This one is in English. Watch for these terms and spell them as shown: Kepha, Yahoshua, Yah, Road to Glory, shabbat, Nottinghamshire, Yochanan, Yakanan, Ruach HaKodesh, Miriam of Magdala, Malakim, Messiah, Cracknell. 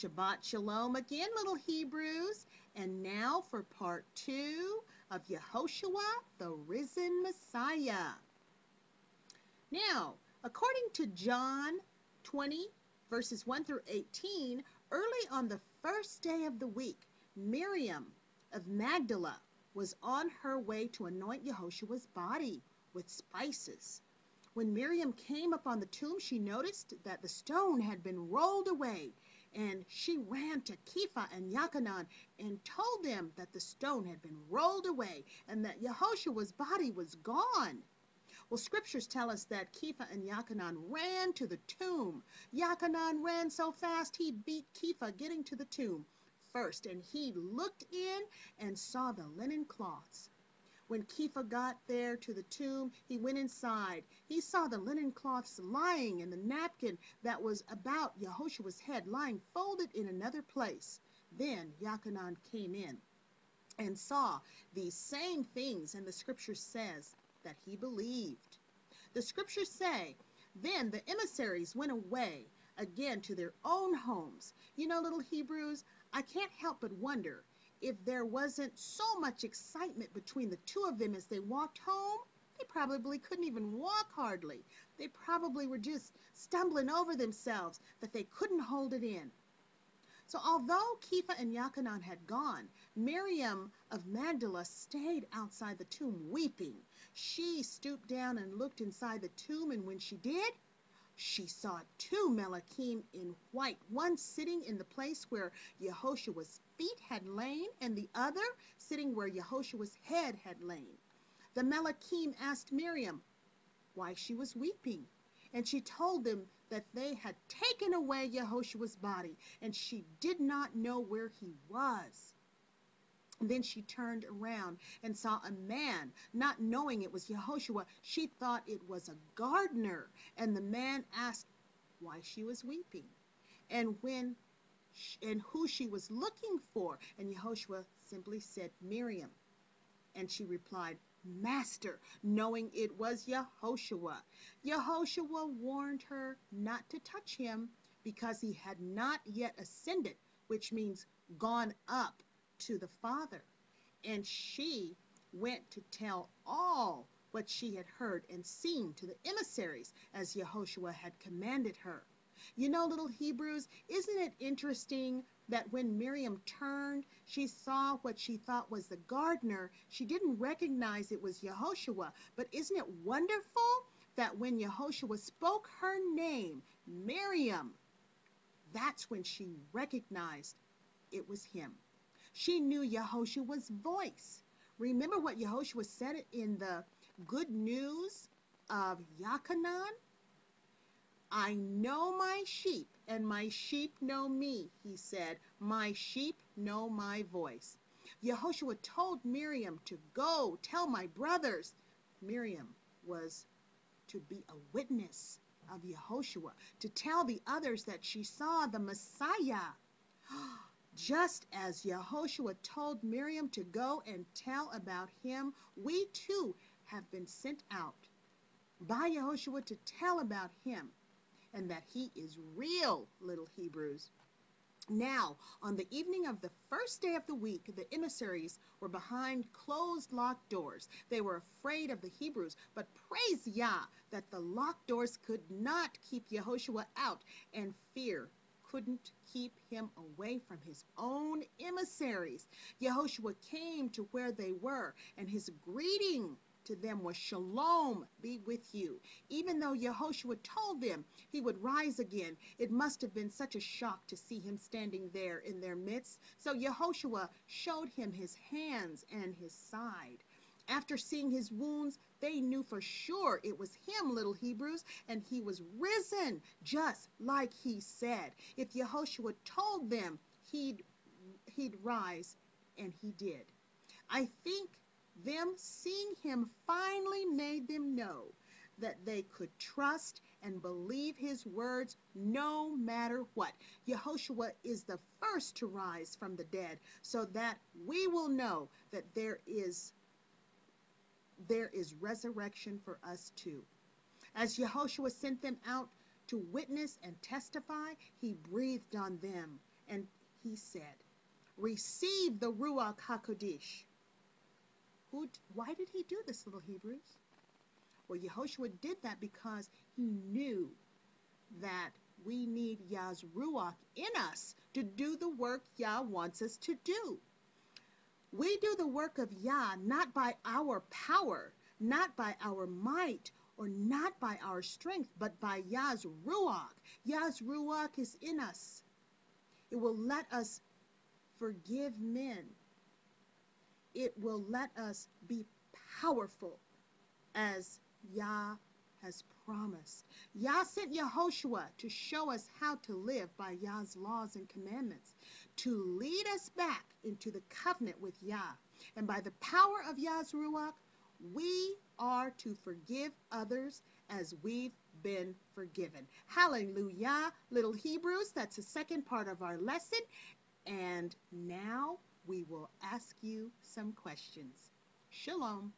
Shabbat Shalom again, little Hebrews. And now for part 2 of Yahoshua, the risen Messiah. Now, according to John 20, verses 1 through 18, early on the first day of the week, Miriam of Magdala was on her way to anoint Yahoshua's body with spices. When Miriam came upon the tomb, she noticed that the stone had been rolled away, and she ran to Kepha and Yakanan and told them that the stone had been rolled away and that Yahoshua's body was gone. Well, scriptures tell us that Kepha and Yakanan ran to the tomb. Yakanan ran so fast he beat Kepha getting to the tomb first, and he looked in and saw the linen cloths. When Kepha got there to the tomb, he went inside. He saw the linen cloths lying and the napkin that was about Yahoshua's head lying folded in another place. Then Yochanan came in and saw these same things, and the scripture says that he believed. The scriptures say, then the emissaries went away again to their own homes. You know, little Hebrews, I can't help but wonder if there wasn't so much excitement between the two of them as they walked home. They probably couldn't even walk hardly. They probably were just stumbling over themselves that they couldn't hold it in. So although Kepha and Yochanan had gone, Miriam of Magdala stayed outside the tomb weeping. She stooped down and looked inside the tomb, and when she did, she saw two Malakim in white, one sitting in the place where Yahoshua's feet had lain, and the other sitting where Yahoshua's head had lain. The Malakim asked Miriam why she was weeping, and she told them that they had taken away Yahoshua's body, and she did not know where he was. And then she turned around and saw a man. Not knowing it was Yahoshua, she thought it was a gardener. And the man asked why she was weeping and who she was looking for. And Yahoshua simply said, Miriam. And she replied, Master, knowing it was Yahoshua. Yahoshua warned her not to touch him because he had not yet ascended, which means gone up to the Father. And she went to tell all what she had heard and seen to the emissaries as Yahoshua had commanded her. You know, little Hebrews, isn't it interesting that when Miriam turned, she saw what she thought was the gardener. She didn't recognize it was Yahoshua, but isn't it wonderful that when Yahoshua spoke her name, Miriam, that's when she recognized it was him. She knew Yahoshua's voice. Remember what Yahoshua said in the good news of Yakanan? I know my sheep, and my sheep know me, he said. My sheep know my voice. Yahoshua told Miriam to go tell my brothers. Miriam was to be a witness of Yahoshua, to tell the others that she saw the Messiah. Just as Yahoshua told Miriam to go and tell about him, we too have been sent out by Yahoshua to tell about him and that he is real, little Hebrews. Now, on the evening of the first day of the week, the emissaries were behind closed locked doors. They were afraid of the Hebrews, but praise Yah that the locked doors could not keep Yahoshua out, and fear couldn't keep him away from his own emissaries. Yahoshua came to where they were, and his greeting to them was, Shalom be with you. Even though Yahoshua told them he would rise again, it must have been such a shock to see him standing there in their midst. So Yahoshua showed him his hands and his side. After seeing his wounds, they knew for sure it was him, little Hebrews, and he was risen, just like he said. If Yahoshua told them he'd rise, and he did. I think them seeing him finally made them know that they could trust and believe his words no matter what. Yahoshua is the first to rise from the dead, so that we will know that there is resurrection for us too. As Yahoshua sent them out to witness and testify, he breathed on them and he said, "Receive the Ruach HaKodesh." Why did he do this, little Hebrews? Well, Yahoshua did that because he knew that we need Yah's Ruach in us to do the work Yah wants us to do. We do the work of Yah not by our power, not by our might, or not by our strength, but by Yah's Ruach. Yah's Ruach is in us. It will let us forgive men. It will let us be powerful as Yah has promised. Yah sent Yahoshua to show us how to live by Yah's laws and commandments, to lead us back into the covenant with Yah. And by the power of Yah's Ruach, we are to forgive others as we've been forgiven. Hallelujah, little Hebrews. That's the second part of our lesson. And now we will ask you some questions. Shalom.